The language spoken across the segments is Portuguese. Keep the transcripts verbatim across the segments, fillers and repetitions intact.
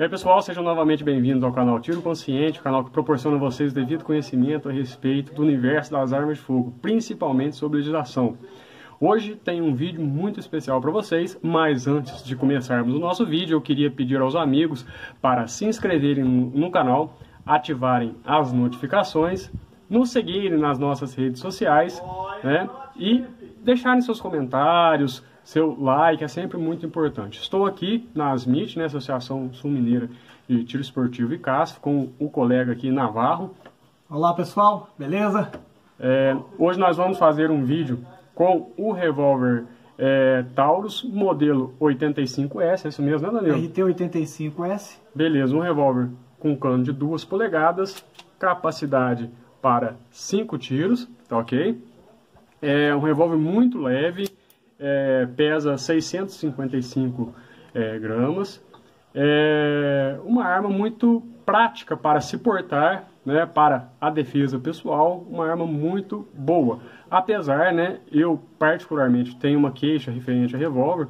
E aí pessoal, sejam novamente bem-vindos ao canal Tiro Consciente, o canal que proporciona a vocês o devido conhecimento a respeito do universo das armas de fogo, principalmente sobre legislação. Hoje tem um vídeo muito especial para vocês, mas antes de começarmos o nosso vídeo, eu queria pedir aos amigos para se inscreverem no canal, ativarem as notificações, nos seguirem nas nossas redes sociais, né, e deixarem seus comentários. Seu like é sempre muito importante. Estou aqui na A S M I T, né, Associação Sul Mineira de Tiro Esportivo e Casco, com o colega aqui, Navarro. Olá pessoal, beleza? É, hoje nós vamos fazer um vídeo com o revólver é, Taurus, modelo oitenta e cinco S, é isso mesmo, né, Danilo? R T oitenta e cinco S. Beleza, um revólver com cano de duas polegadas, capacidade para cinco tiros, tá ok? É um revólver muito leve. É, pesa seiscentos e cinquenta e cinco é, gramas, é uma arma muito prática para se portar, né, para a defesa pessoal, uma arma muito boa. Apesar, né, eu particularmente tenho uma queixa referente a revólver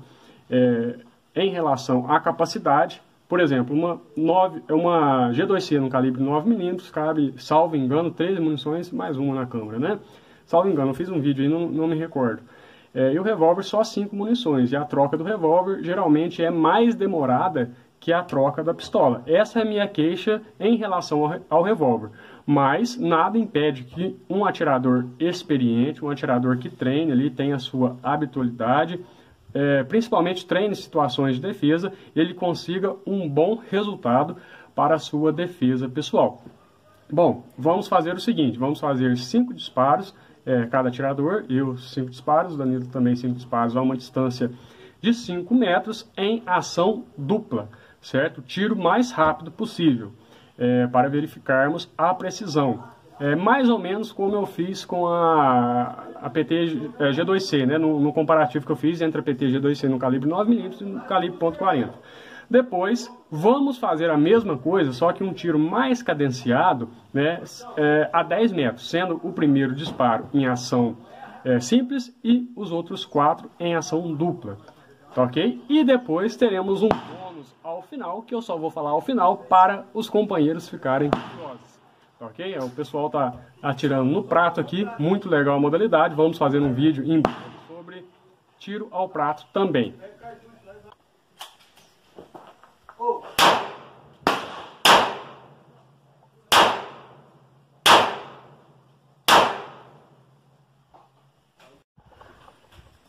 é, em relação à capacidade. Por exemplo, uma, nove, uma G dois C no calibre nove milímetros, cabe, salvo engano, três munições mais uma na câmara, né? Salvo engano, eu fiz um vídeo aí, não, não me recordo. É, e o revólver só cinco munições, e a troca do revólver geralmente é mais demorada que a troca da pistola. Essa é a minha queixa em relação ao, ao revólver, mas nada impede que um atirador experiente, um atirador que treine ali, tenha a sua habitualidade, é, principalmente treine situações de defesa, ele consiga um bom resultado para a sua defesa pessoal. Bom, vamos fazer o seguinte, vamos fazer cinco disparos, É, cada atirador, eu cinco disparos, Danilo também cinco disparos, a uma distância de cinco metros em ação dupla, certo? O tiro mais rápido possível, é, para verificarmos a precisão. É, mais ou menos como eu fiz com a, a P T é, G dois C, né? No, no comparativo que eu fiz entre a P T G dois C no calibre nove milímetros e no calibre ponto quarenta. Depois, vamos fazer a mesma coisa, só que um tiro mais cadenciado, né, é, a dez metros, sendo o primeiro disparo em ação é, simples e os outros quatro em ação dupla, tá ok? E depois teremos um bônus ao final, que eu só vou falar ao final para os companheiros ficarem curiosos, tá ok? O pessoal tá atirando no prato aqui, muito legal a modalidade, vamos fazer um vídeo em sobre tiro ao prato também.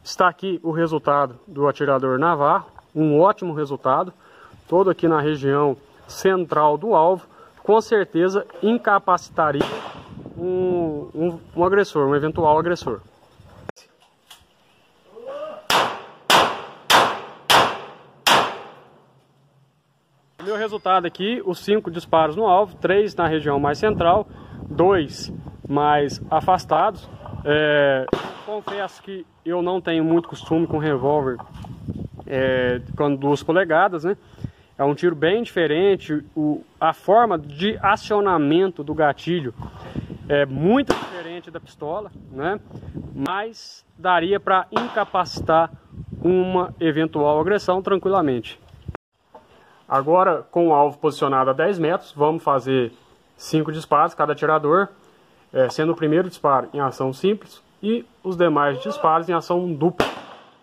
Está aqui o resultado do atirador Navarro, um ótimo resultado, todo aqui na região central do alvo, com certeza incapacitaria um, um, um agressor, um eventual agressor. O meu resultado aqui, os cinco disparos no alvo, três na região mais central, dois mais afastados. É, confesso que eu não tenho muito costume com revólver é, com duas polegadas, né? É um tiro bem diferente, o, a forma de acionamento do gatilho é muito diferente da pistola, né? Mas daria para incapacitar uma eventual agressão tranquilamente. Agora, com o alvo posicionado a dez metros, vamos fazer cinco disparos cada atirador. É, sendo o primeiro disparo em ação simples e os demais disparos em ação dupla.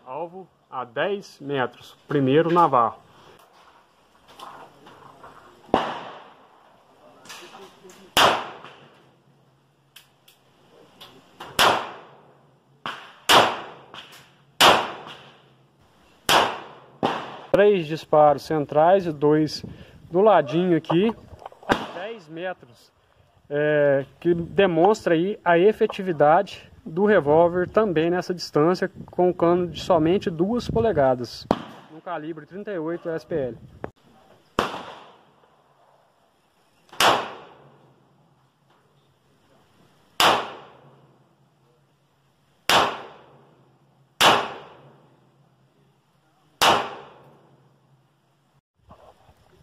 Alvo a dez metros. Primeiro Navarro. Três disparos centrais e dois do ladinho aqui a dez metros. É, que demonstra aí a efetividade do revólver também nessa distância, com o cano de somente duas polegadas, no calibre trinta e oito S P L.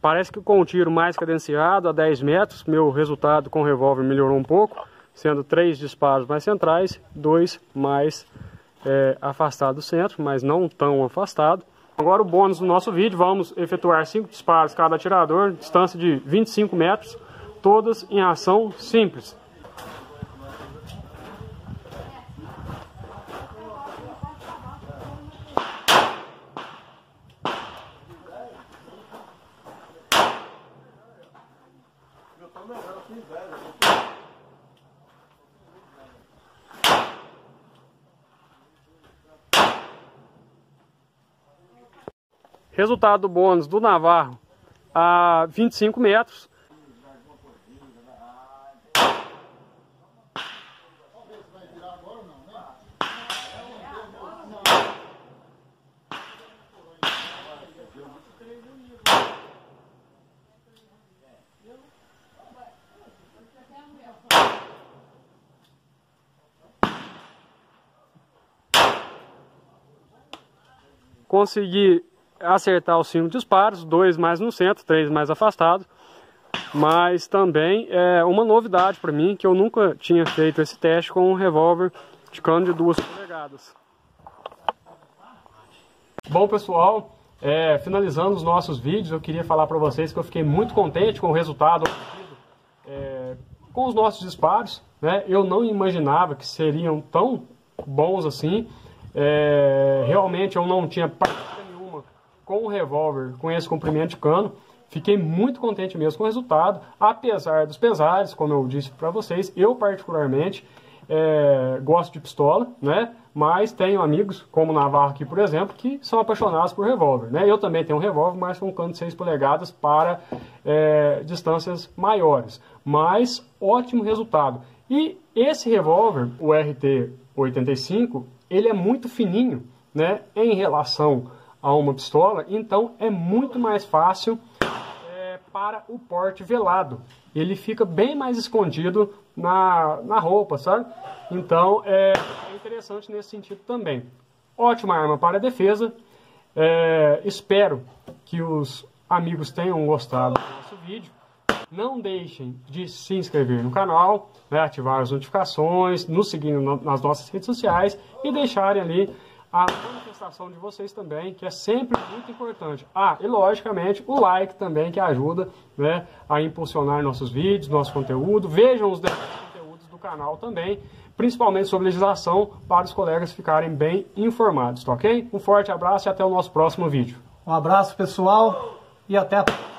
Parece que com o tiro mais cadenciado, a dez metros, meu resultado com o revólver melhorou um pouco, sendo três disparos mais centrais, dois mais é, afastado do centro, mas não tão afastado, Agora o bônus do nosso vídeo, vamos efetuar cinco disparos cada atirador, distância de vinte e cinco metros, todas em ação simples. Resultado do bônus do Navarro a vinte e cinco metros. Consegui acertar os cinco disparos, dois mais no centro, três mais afastado, mas também é uma novidade para mim, que eu nunca tinha feito esse teste com um revólver de cano de duas polegadas. Bom pessoal, é, finalizando os nossos vídeos, eu queria falar para vocês que eu fiquei muito contente com o resultado obtido, é, com os nossos disparos, né? Eu não imaginava que seriam tão bons assim, é, realmente eu não tinha com o revólver, com esse comprimento de cano. Fiquei muito contente mesmo com o resultado, apesar dos pesares, como eu disse para vocês. Eu particularmente é, gosto de pistola, né? Mas tenho amigos, como o Navarro aqui, por exemplo, que são apaixonados por revólver, né? Eu também tenho um revólver, mas com um cano de seis polegadas para é, distâncias maiores. Mas ótimo resultado. E esse revólver, o R T oitenta e cinco, ele é muito fininho, né? Em relação a uma pistola, então é muito mais fácil é, para o porte velado. Ele fica bem mais escondido na, na roupa, sabe? Então é, é interessante nesse sentido também. Ótima arma para a defesa. É, espero que os amigos tenham gostado do nosso vídeo. Não deixem de se inscrever no canal, né, ativar as notificações, nos seguir no, nas nossas redes sociais e deixarem ali a manifestação de vocês também, que é sempre muito importante. Ah, e logicamente o like também, que ajuda, né, a impulsionar nossos vídeos, nosso conteúdo. Vejam os demais conteúdos do canal também, principalmente sobre legislação, para os colegas ficarem bem informados, tá ok? Um forte abraço e até o nosso próximo vídeo. Um abraço pessoal e até a próxima.